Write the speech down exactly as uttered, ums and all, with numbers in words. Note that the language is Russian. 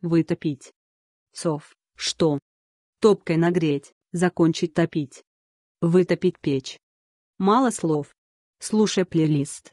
Вытопить. Сов. Что? Топкой нагреть, закончить топить. Вытопить печь. Мало слов. Слушай плейлист.